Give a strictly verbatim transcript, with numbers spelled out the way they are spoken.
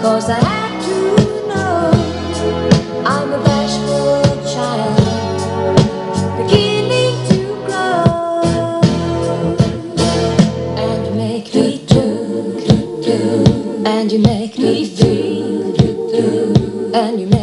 'Cause I had to know I'm a bashful child, beginning to grow. And you make me do, and you make me feel, and you make